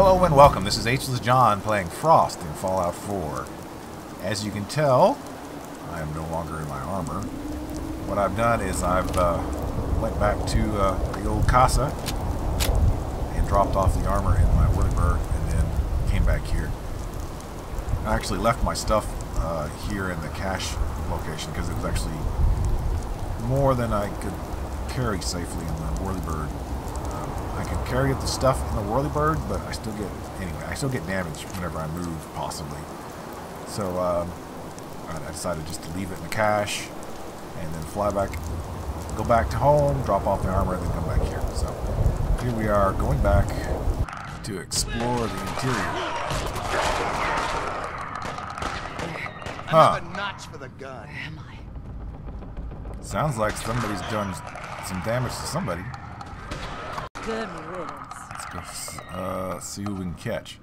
Hello and welcome. This is HLess John playing Frost in Fallout 4. As you can tell, I am no longer in my armor. What I've done is I've went back to the old casa and dropped off the armor in my Whirlybird and then came back here. I actually left my stuff here in the cache location because it was actually more than I could carry safely in the Whirlybird. I can carry the stuff in the Whirlybird, but I still get damage whenever I move, possibly. So I decided just to leave it in the cache and then fly back, go back to home, drop off the armor, and then come back here. So here we are going back to explore the interior. Another notch for the gun. Am I? Sounds like somebody's done some damage to somebody. Good riddance. Let's go see who we can catch.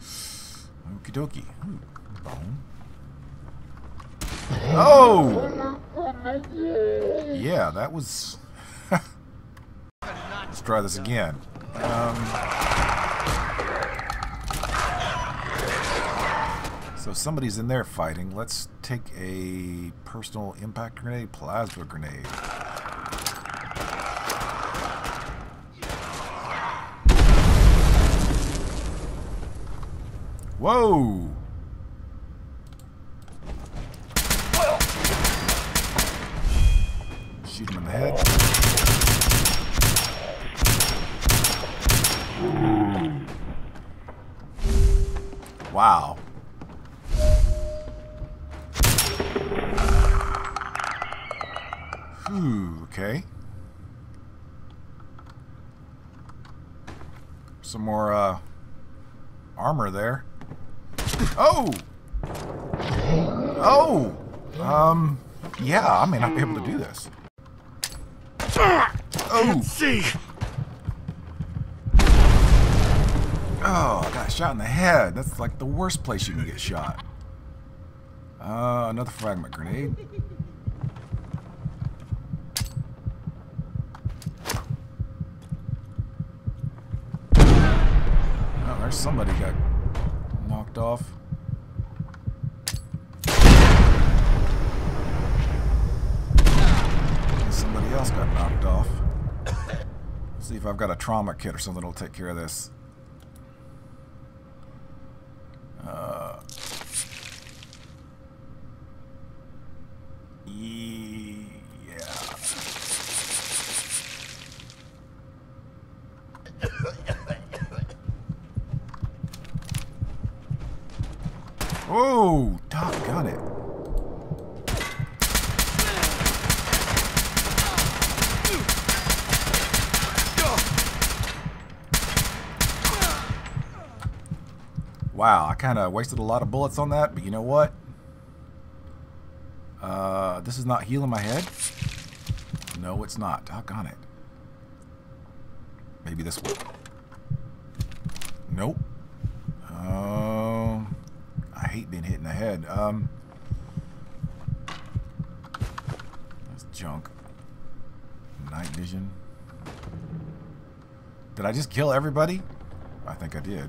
Okie dokie. Bone. Oh! Yeah, that was... Let's try this again. So somebody's in there fighting. Let's take a personal impact grenade, plasma grenade. Whoa! Shoot him in the head. Wow. Okay. Some more armor there. Oh! Oh! Yeah, I may not be able to do this. Oh! See! Oh, I got shot in the head. That's like the worst place you can get shot. Another fragment grenade. Oh, there's somebody got knocked off. Somebody else got knocked off. Let's see if I've got a trauma kit or something that'll take care of this. Oh, Doc got it. Wow, I kind of wasted a lot of bullets on that, but you know what? This is not healing my head. No, it's not. Doc on it. Maybe this one. Nope. I hate being hit in the head. That's junk. Night vision. Did I just kill everybody? I think I did.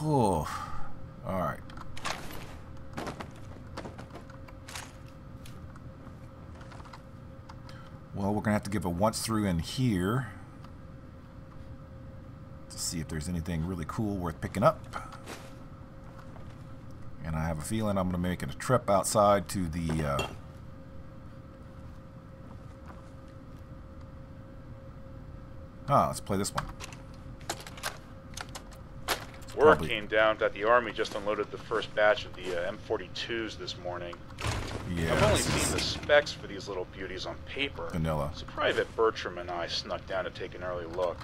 Oh, all right. Well, we're gonna have to give a once through in here to see if there's anything really cool worth picking up. And I have a feeling I'm going to make it a trip outside to the let's play this one. Word came down that the Army just unloaded the first batch of the M42s this morning. Yeah, I've only seen the specs for these little beauties on paper. Vanilla. So Private Bertram and I snuck down to take an early look.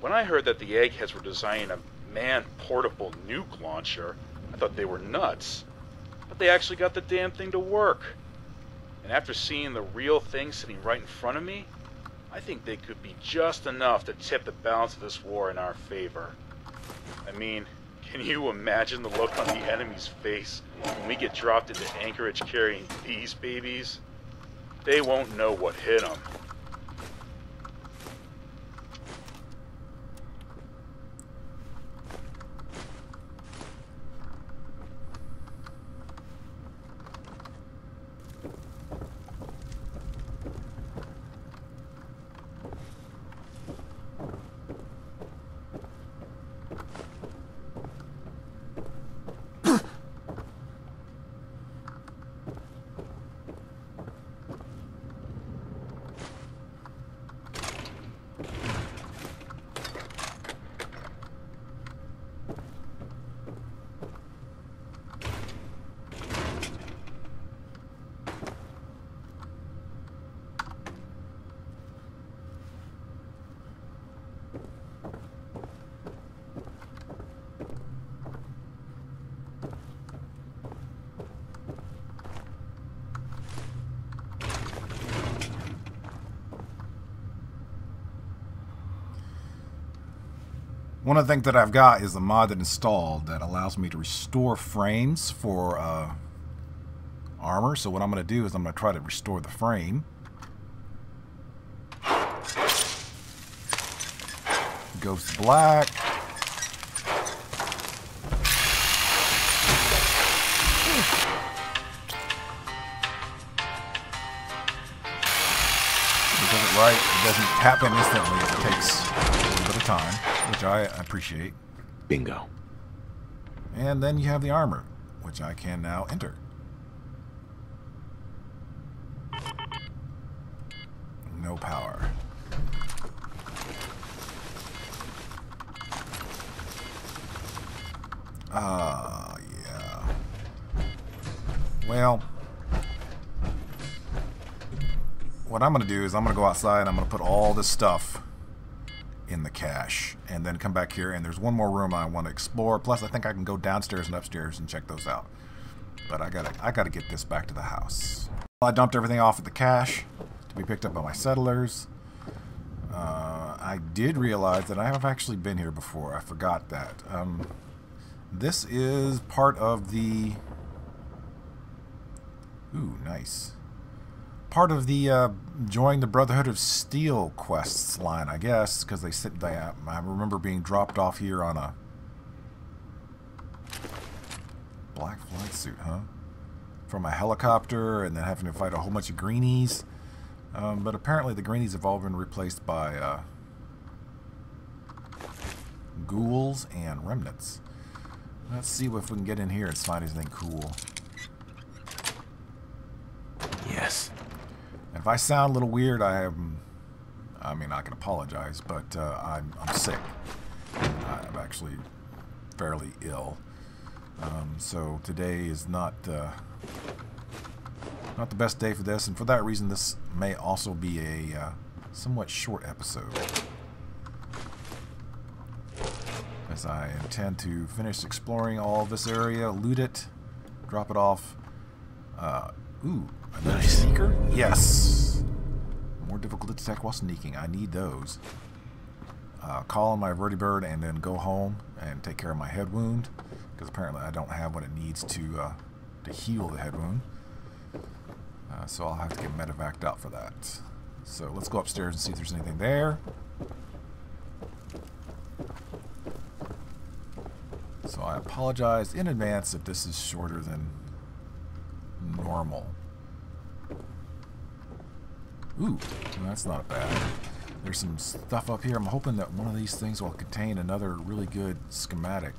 When I heard that the eggheads were designing a man-portable nuke launcher, I thought they were nuts, but they actually got the damn thing to work. And after seeing the real thing sitting right in front of me, I think they could be just enough to tip the balance of this war in our favor. I mean, can you imagine the look on the enemy's face when we get dropped into Anchorage carrying these babies? They won't know what hit them. One of the things that I've got is a mod that installed that allows me to restore frames for armor. So what I'm going to do is I'm going to try to restore the frame. Goes to black. Right, it doesn't happen instantly. It takes a little bit of time, which I appreciate. Bingo. And then you have the armor, which I can now enter. No power. Ah, yeah. Well, what I'm going to do is I'm going to go outside and I'm going to put all this stuff in the cache and then come back here, and there's one more room I want to explore. Plus I think I can go downstairs and upstairs and check those out. But I got to get this back to the house. Well, I dumped everything off at the cache to be picked up by my settlers. I did realize that I have actually been here before. I forgot that. This is part of the... Ooh, nice. Part of the join the Brotherhood of Steel quests line, I guess, because I remember being dropped off here on a black flight suit, huh? From a helicopter, and then having to fight a whole bunch of greenies. But apparently the greenies have all been replaced by ghouls and remnants. Let's see if we can get in here and find anything cool. Yes. If I sound a little weird, I mean, I can apologize, but I'm sick. I'm actually fairly ill, so today is not the best day for this, and for that reason, this may also be a somewhat short episode, as I intend to finish exploring all this area, loot it, drop it off. Ooh. Another sneaker? Yes! More difficult to detect while sneaking. I need those. Call on my vertibird and then go home and take care of my head wound, because apparently I don't have what it needs to heal the head wound. So I'll have to get medevaced out for that. So let's go upstairs and see if there's anything there. So I apologize in advance if this is shorter than normal. Ooh, that's not bad. There's some stuff up here. I'm hoping that one of these things will contain another really good schematic.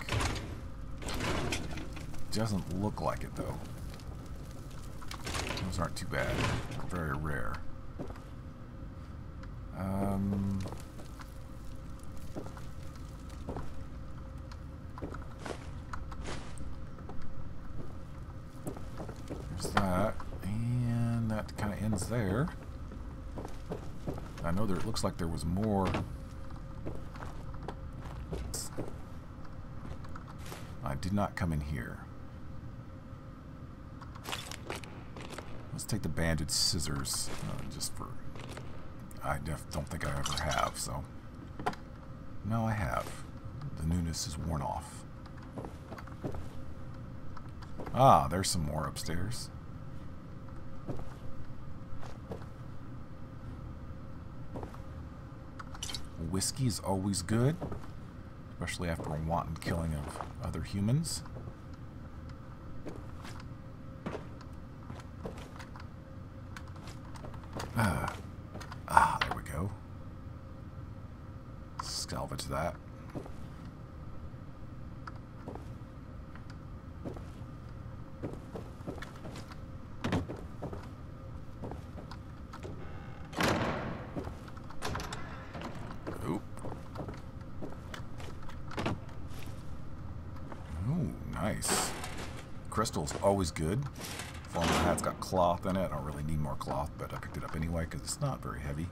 Doesn't look like it, though. Those aren't too bad. Very rare. There's that. And that kind of ends there. I know there, it looks like there was more. I did not come in here. Let's take the banded scissors, just for... I don't think I ever have, so... No, I have. The newness is worn off. Ah, there's some more upstairs. Whiskey is always good, especially after a wanton killing of other humans. There we go. Salvage that. Crystal's always good. As long as the hat's got cloth in it. I don't really need more cloth, but I picked it up anyway because it's not very heavy.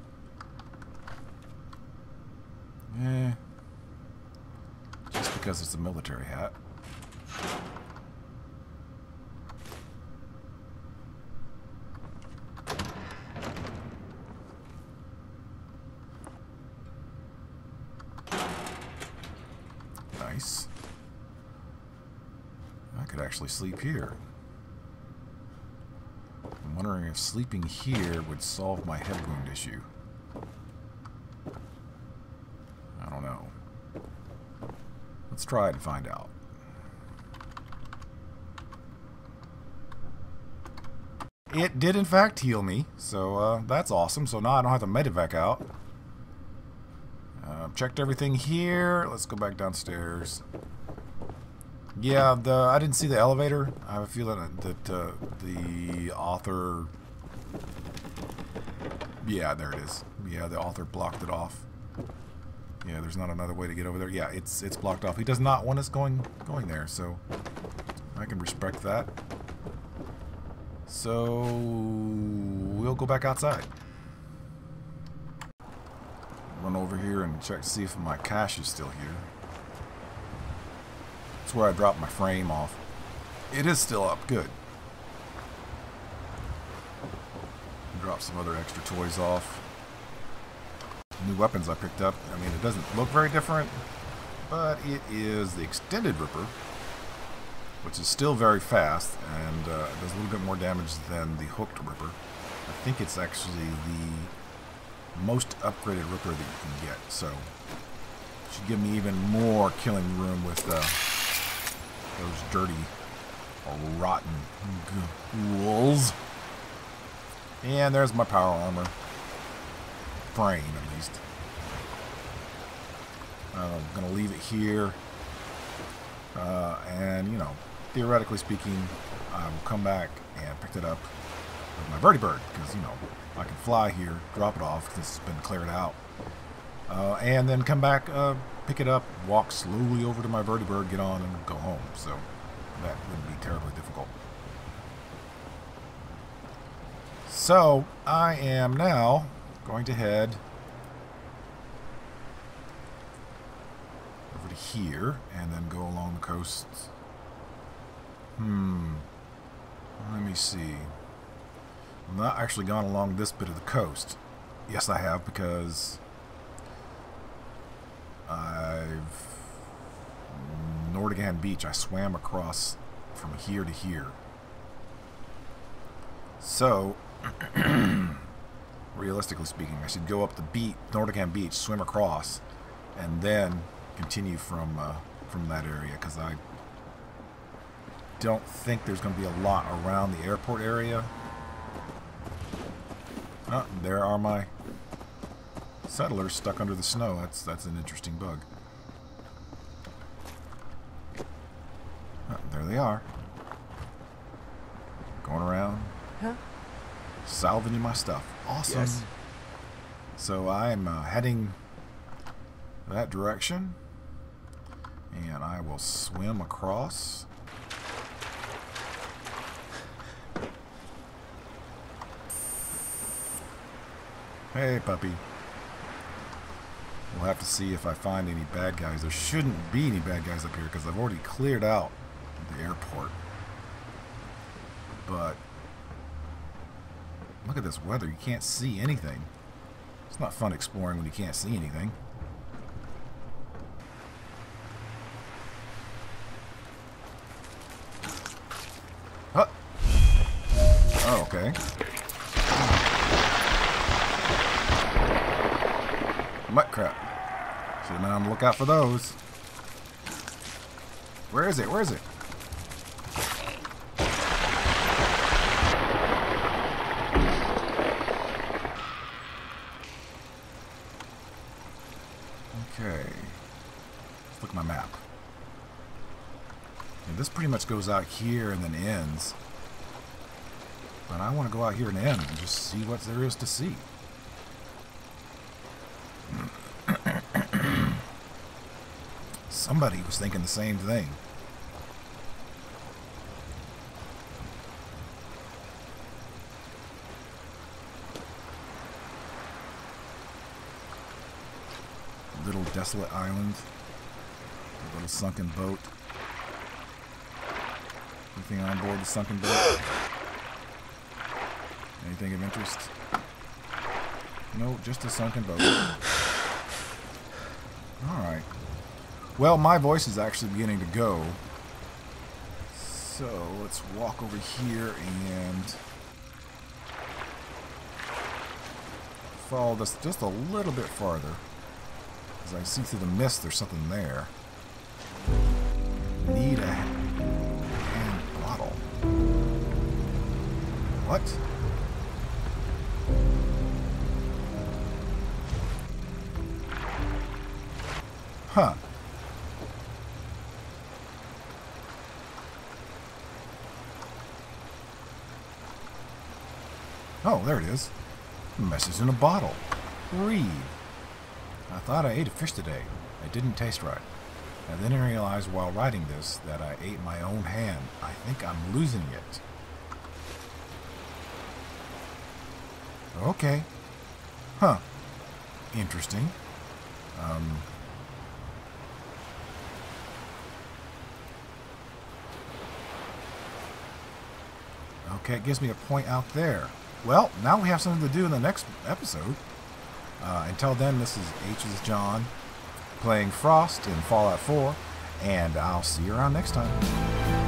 Eh. Just because it's a military hat. could actually sleep here. I'm wondering if sleeping here would solve my head wound issue. I don't know. Let's try it and find out. It did in fact heal me, so that's awesome. So now I don't have to medevac out. Checked everything here. Let's go back downstairs. Yeah, I didn't see the elevator. I have a feeling that the author... Yeah, there it is. Yeah, the author blocked it off. Yeah, there's not another way to get over there. Yeah, it's blocked off. He does not want us going there, so I can respect that. So we'll go back outside. Run over here and check to see if my cache is still here. That's where I dropped my frame off. It is still up. Good. Drop some other extra toys off. New weapons I picked up. I mean, it doesn't look very different, but it is the extended ripper, which is still very fast and does a little bit more damage than the hooked ripper. I think it's actually the most upgraded ripper that you can get, so it should give me even more killing room with those dirty, rotten ghouls. And there's my power armor. Frame, at least. I'm going to leave it here. And, you know, theoretically speaking, I will come back and pick it up with my vertibird, because, you know, I can fly here, drop it off, this has been cleared out, and then come back, pick it up, walk slowly over to my vertibird, get on, and go home. So that wouldn't be terribly difficult. So I am now going to head over to here and then go along the coast. Let me see. I've not actually gone along this bit of the coast. Yes, I have, because Nordigan Beach, I swam across from here to here. So realistically speaking, I should go up the beach, Nordigan Beach, swim across, and then continue from that area, because I don't think there's going to be a lot around the airport area. Oh, there are my settlers stuck under the snow. That's an interesting bug. Oh, there they are. Going around. Huh? Salvaging my stuff. Awesome. Yes. So I'm heading that direction, and I will swim across. Hey, puppy. We'll have to see if I find any bad guys. There shouldn't be any bad guys up here, because I've already cleared out the airport. But look at this weather. You can't see anything. It's not fun exploring when you can't see anything. Huh. Oh, okay. Mutt crap. Should have been on the lookout for those. Where is it? Where is it? Pretty much goes out here and then ends, but I want to go out here and end and just see what there is to see. Somebody was thinking the same thing. Little desolate island, a little sunken boat. Anything on board the sunken boat? Anything of interest? No, just a sunken boat. Alright. Well, my voice is actually beginning to go. So let's walk over here and follow this just a little bit farther. As I see through the mist, there's something there. Need a hand bottle. What? Huh. Oh, there it is. Message in a bottle. Read. I thought I ate a fish today. It didn't taste right. I then realized while writing this that I ate my own hand. I think I'm losing it. Okay. Huh. Interesting. Okay, it gives me a point out there. Well, now we have something to do in the next episode. Until then, this is HLessJon playing Frost in Fallout 4, and I'll see you around next time.